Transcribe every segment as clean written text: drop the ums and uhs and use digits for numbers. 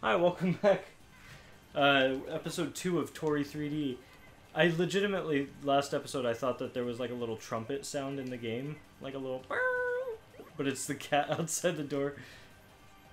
Hi, welcome back. Episode 2 of Toree 3D. I legitimately, last episode, I thought that there was like a little trumpet sound in the game. Like a little... But it's the cat outside the door.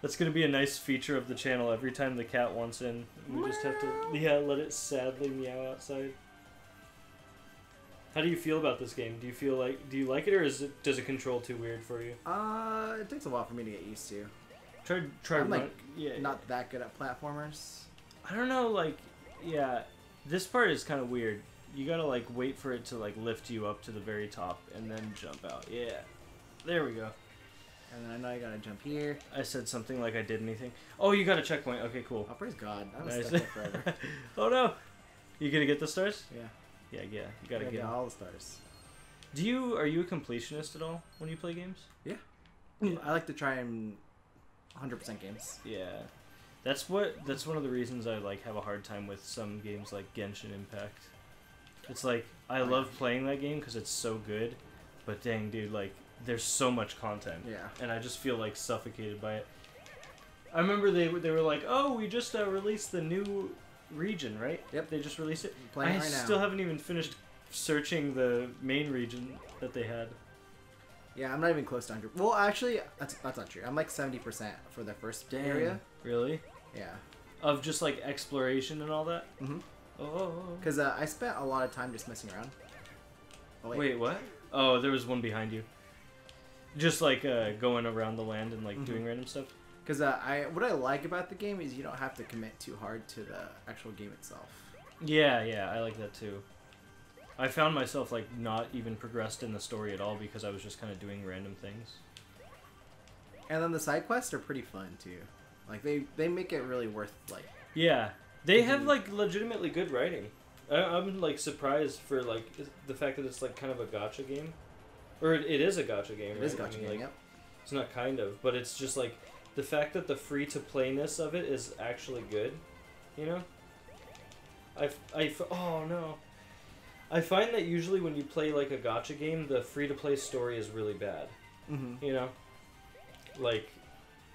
That's going to be a nice feature of the channel. Every time the cat wants in, we just have to... Yeah, let it sadly meow outside. How do you feel about this game? Do you feel like... Do you like it, or is it, does it control too weird for you? It takes a while for me to get used to. I'm not that good at platformers. I don't know, like, yeah, this part is kind of weird. You gotta like wait for it to like lift you up to the very top and then jump out. Yeah, there we go. And then I know you gotta jump here. I said something like I did anything. Oh, you got a checkpoint. Okay, cool. Oh, praise God. I was stuck there forever. Oh no, you gonna get the stars? Yeah. Yeah. You gotta get all the stars. Do you? Are you a completionist at all when you play games? Yeah. I like to try and. 100% games. Yeah, that's what. That's one of the reasons I like have a hard time with some games like Genshin Impact. It's like I love playing that game because it's so good, but dang, dude, like there's so much content. Yeah. And I just feel like suffocated by it. I remember they were like, oh, we just released the new region, right? Yep. They just released it. I right still now. Haven't even finished searching the main region that they had. Yeah, I'm not even close to 100. Well, actually, that's not true. I'm like 70% for the first area. Really? Yeah. Of just like exploration and all that? Mm-hmm. Oh. Because I spent a lot of time just messing around. Oh, wait, what? Oh, there was one behind you. Just like going around the land and like doing random stuff? Because what I like about the game is you don't have to commit too hard to the actual game itself. Yeah, I like that too. I found myself, like, not even progressed in the story at all because I was just kind of doing random things. And then the side quests are pretty fun, too. Like, they make it really worth, like... Yeah. They have, like, legitimately good writing. I'm, like, surprised for, like, the fact that it's, like, kind of a gacha game. Or it is a gacha game, right? It is a gacha game, like, yep. It's not kind of, but it's just, like, the fact that the free-to-playness of it is actually good, you know? Oh, no. I find that usually when you play, like, a gacha game, the free-to-play story is really bad. Mm-hmm. You know? Like,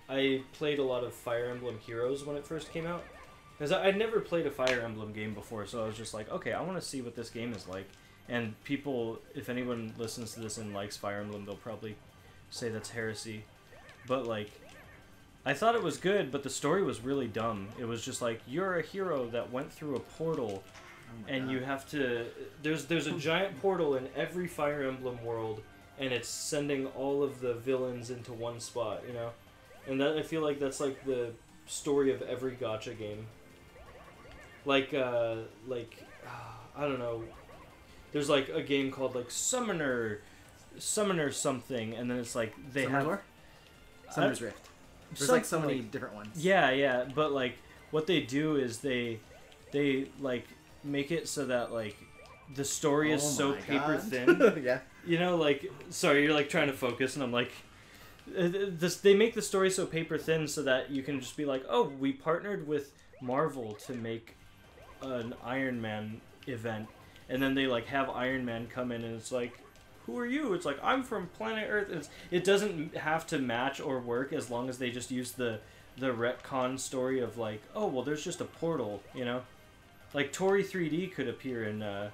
I played a lot of Fire Emblem Heroes when it first came out. Because I'd never played a Fire Emblem game before, so I was just like, okay, I want to see what this game is like. And people, if anyone listens to this and likes Fire Emblem, they'll probably say that's heresy. But, like, I thought it was good, but the story was really dumb. It was just like, you're a hero that went through a portal... Oh and God. You have to... There's a giant portal in every Fire Emblem world, and it's sending all of the villains into one spot, you know? And that, I feel like that's, like, the story of every gacha game. I don't know. There's, like, a game called, like, Summoner something, and then it's, like, they have... Summoner's Rift. There's, like, so many different ones. Yeah, but, like, what they do is they, like... make it so that, like, the story is so paper thin. Yeah. You know, like, sorry, you're, like, trying to focus, and I'm like, they make the story so paper thin so that you can just be like, oh, we partnered with Marvel to make an Iron Man event, and then they, like, have Iron Man come in, and it's like, who are you? It's like, I'm from planet Earth. It doesn't have to match or work as long as they just use the retcon story of, like, oh, well, there's just a portal, you know? Like, Toree 3D could appear in a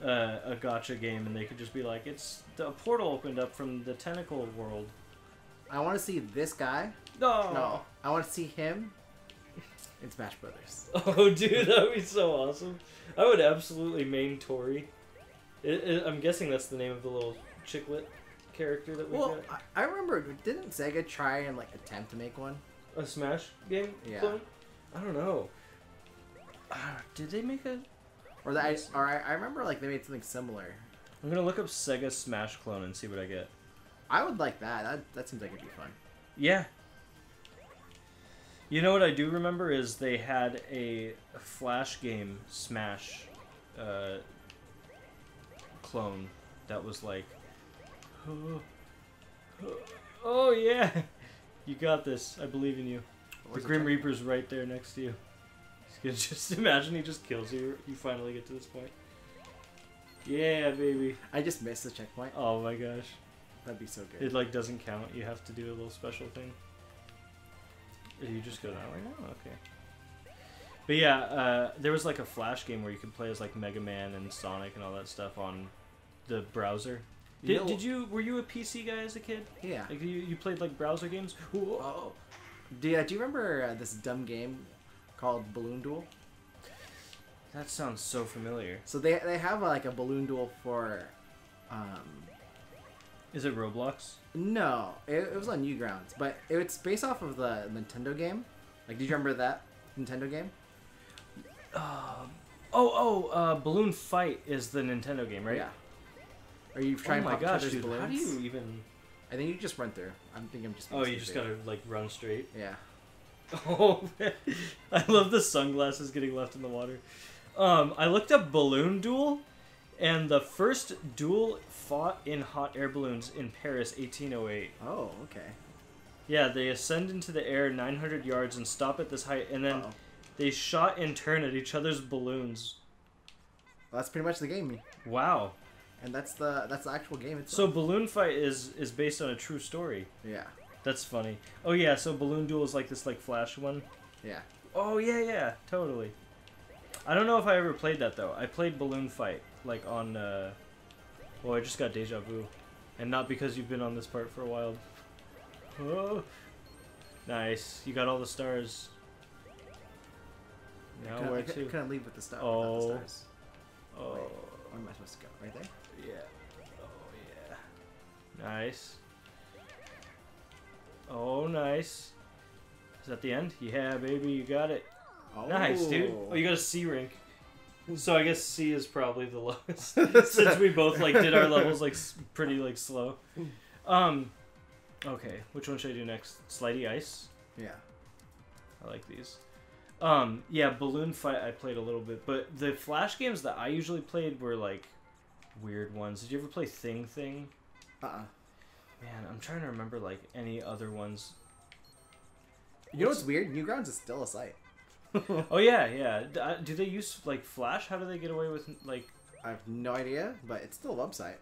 gacha game, and they could just be like, it's a portal opened up from the tentacle world. I want to see this guy. No. I want to see him in Smash Brothers. Oh, dude, that would be so awesome. I would absolutely main Toree. I'm guessing that's the name of the little chiclet character that we got. Well, I remember, didn't Sega try and, like, attempt to make one? A Smash game? Yeah. Clone? I don't know. Did they make a... I remember, like, they made something similar. I'm gonna look up Sega Smash clone and see what I get. I would like that. That seems like it'd be fun. Yeah. You know what I do remember is they had a Flash game Smash clone that was like... Oh, yeah! You got this. I believe in you. The Grim Reaper's right there next to you. Just imagine he just kills you. You finally get to this point. Yeah, baby. I just missed the checkpoint. Oh my gosh, that'd be so good. It like doesn't count. You have to do a little special thing. You just go that way now? Okay. But yeah, there was like a Flash game where you could play as like Mega Man and Sonic and all that stuff on the browser. Were you a PC guy as a kid? Yeah. Like you played like browser games? Ooh. Oh. Do you remember this dumb game called Balloon Duel? That sounds so familiar. So they have like a Balloon Duel for, Is it Roblox? No, it was on Newgrounds, but it's based off of the Nintendo game. Like, did you remember that Nintendo game? Balloon Fight is the Nintendo game, right? Yeah. Are you trying to pop each other's balloons? How do you even? I think you just run through. I'm thinking I'm just. Oh, you just gotta like run straight. Yeah. Oh, man. I love the sunglasses getting left in the water. I looked up Balloon Duel, and the first duel fought in hot air balloons in Paris, 1808. Oh, okay. Yeah, they ascend into the air 900 yards and stop at this height, and then they shot and turn at each other's balloons. Well, that's pretty much the game. Wow. And that's the actual game itself. So Balloon Fight is based on a true story. Yeah. That's funny. Oh yeah, so Balloon Duel is like this like Flash one. Yeah. Oh yeah, totally. I don't know if I ever played that though. I played Balloon Fight like on. Well, I just got deja vu, and not because you've been on this part for a while. Oh, nice! You got all the stars. Now yeah, where to? Couldn't leave with the stars. Oh. Without the stars. Oh. Wait, where am I supposed to go? Right there. Yeah. Oh yeah. Nice. Oh, nice. Is that the end? Yeah, baby, you got it. Oh. Nice, dude. Oh, you got a C rank. So I guess C is probably the lowest since we both like did our levels like pretty like slow. Okay, which one should I do next? Slidey Ice. Yeah, I like these. Yeah, Balloon Fight I played a little bit, but the Flash games that I usually played were like weird ones. Did you ever play Thing Thing? Man, I'm trying to remember like any other ones. You know what's weird? Newgrounds is still a site. Oh yeah. Do they use like Flash? How do they get away with like? I have no idea, but it's still a website.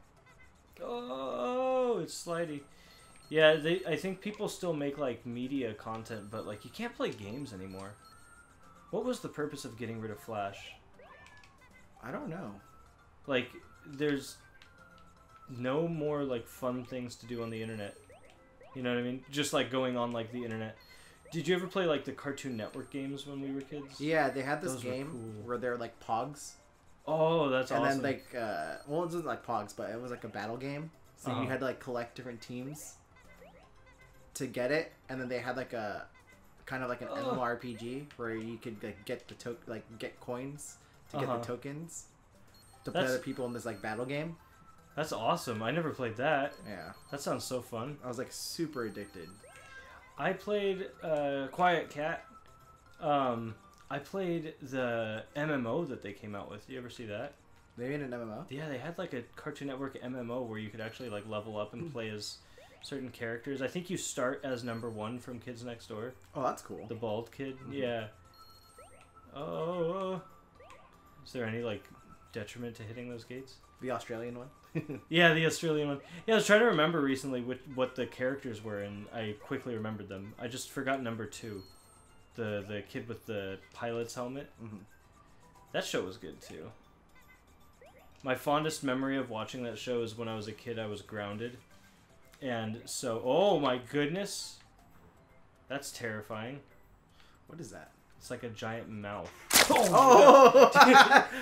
Oh, it's slidey. Yeah, I think people still make like media content, but like you can't play games anymore. What was the purpose of getting rid of Flash? I don't know. Like, there's no more like fun things to do on the internet. You know what I mean? Just like going on like the internet. Did you ever play like the Cartoon Network games when we were kids? Yeah, they had this game where they're like Pogs. Oh, that's awesome. And then like, well, it wasn't like Pogs, but it was like a battle game. So you had to like collect different teams to get it, and then they had like a kind of like an MMORPG where you could like get coins to get the tokens to play other people in this like battle game. That's awesome. I never played that. Yeah. That sounds so fun. I was like super addicted. I played Quiet Cat. I played the MMO that they came out with. You ever see that? They made an MMO? Yeah, they had like a Cartoon Network MMO where you could actually like level up and play as certain characters. I think you start as #1 from Kids Next Door. Oh, that's cool. The bald kid. Mm-hmm. Yeah. Oh. Is there any like detriment to hitting those gates? The Australian one? Yeah, the Australian one. Yeah, I was trying to remember recently what the characters were, and I quickly remembered them. I just forgot #2, the kid with the pilot's helmet. Mm-hmm. That show was good too. My fondest memory of watching that show is when I was a kid. I was grounded, and so oh my goodness, that's terrifying. What is that? It's like a giant mouth. Oh!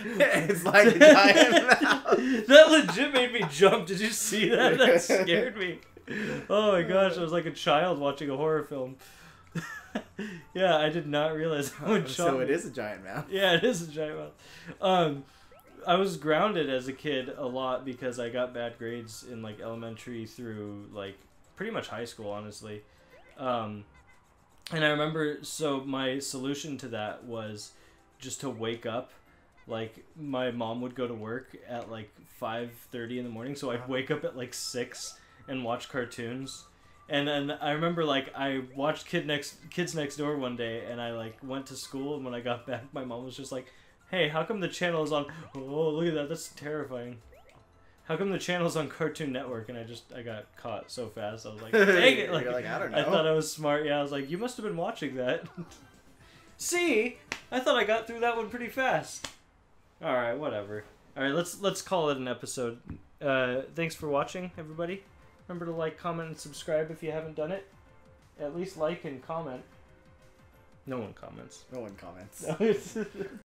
It's like a giant mouth. That legit made me jump. Did you see that? That scared me. Oh my gosh, I was like a child watching a horror film. Yeah, I did not realize how much. So it is a giant mouth. Yeah, it is a giant mouth. I was grounded as a kid a lot because I got bad grades in like elementary through like pretty much high school, honestly. And I remember, so my solution to that was just to wake up. Like, my mom would go to work at, like, 5:30 in the morning, so I'd wake up at, like, 6 and watch cartoons. And then I remember, like, I watched Kids Next Door one day, and I, like, went to school, and when I got back, my mom was just like, hey, how come the channel is on? Oh, look at that, that's terrifying. how come the channel's on Cartoon Network? And I got caught so fast. I was like, dang it. Like, you're like, I don't know. I thought I was smart. Yeah, I was like, you must have been watching that. See? I thought I got through that one pretty fast. All right, whatever. All right, let's call it an episode. Thanks for watching, everybody. Remember to like, comment, and subscribe if you haven't done it. At least like and comment. No one comments. No one comments.